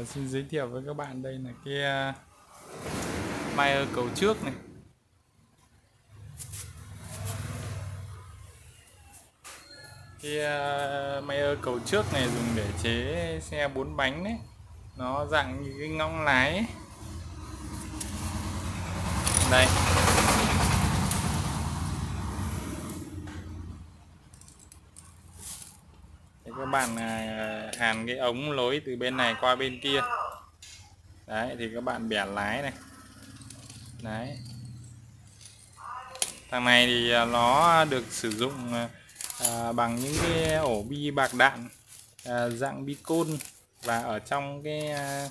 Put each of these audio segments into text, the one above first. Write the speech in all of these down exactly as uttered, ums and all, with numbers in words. giờ xin giới thiệu với các bạn, đây là cái Mayer cầu trước này. Cái Mayer cầu trước này dùng để chế xe bốn bánh đấy, nó dạng như cái ngóng lái ấy. Đây các bạn hàn cái ống lối từ bên này qua bên kia đấy, thì các bạn bẻ lái này đấy. Thằng này thì nó được sử dụng à, bằng những cái ổ bi bạc đạn à, dạng bi côn, và ở trong cái à,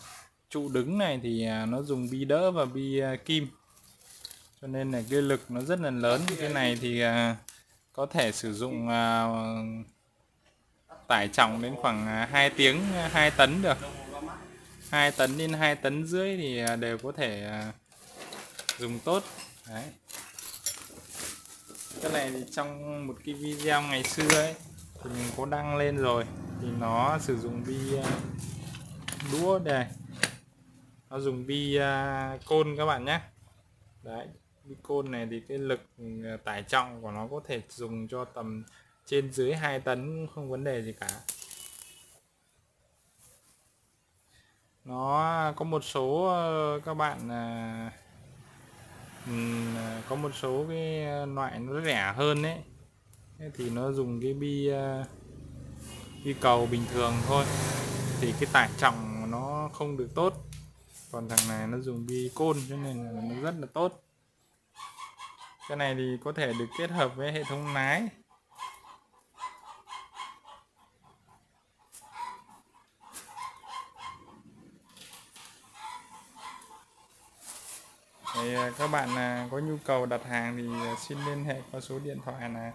trụ đứng này thì à, nó dùng bi đỡ và bi à, kim, cho nên là cái lực nó rất là lớn. Cái này thì à, có thể sử dụng à, tải trọng đến khoảng hai tiếng, hai tấn được, hai tấn đến hai tấn rưỡi thì đều có thể dùng tốt. Đấy. Cái này thì trong một cái video ngày xưa ấy thì mình có đăng lên rồi, thì nó sử dụng bi đũa đây, nó dùng bi côn các bạn nhé. Đấy, bi côn này thì cái lực tải trọng của nó có thể dùng cho tầm trên dưới hai tấn không vấn đề gì cả. Nó có một số các bạn có một số cái loại nó rẻ hơn đấy, thì nó dùng cái bi bi cầu bình thường thôi, thì cái tải trọng nó không được tốt. Còn thằng này nó dùng bi côn cho nên là nó rất là tốt. Cái này thì có thể được kết hợp với hệ thống lái. Thì các bạn có nhu cầu đặt hàng thì xin liên hệ qua số điện thoại là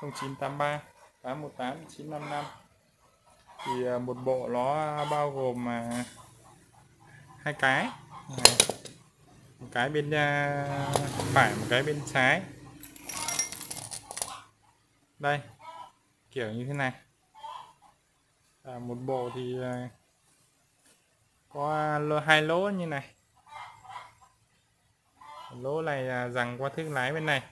không chín tám ba tám một tám chín năm năm. Thì một bộ nó bao gồm hai cái, một cái bên phải, một cái bên trái. Đây, kiểu như thế này. Một bộ thì có hai lỗ như này, lỗ này rằng qua thương lái bên này.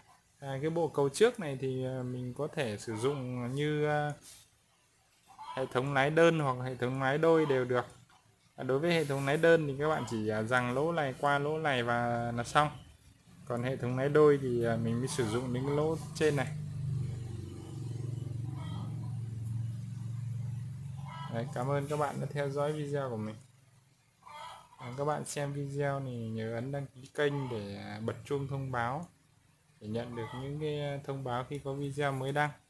À, cái bộ cầu trước này thì mình có thể sử dụng như uh, hệ thống lái đơn hoặc hệ thống lái đôi đều được. À, đối với hệ thống lái đơn thì các bạn chỉ rằng lỗ này qua lỗ này và là xong. Còn hệ thống lái đôi thì mình mới sử dụng những lỗ trên này. Đấy, cảm ơn các bạn đã theo dõi video của mình. Các bạn xem video này nhớ ấn đăng ký kênh để bật chuông thông báo để nhận được những cái thông báo khi có video mới đăng.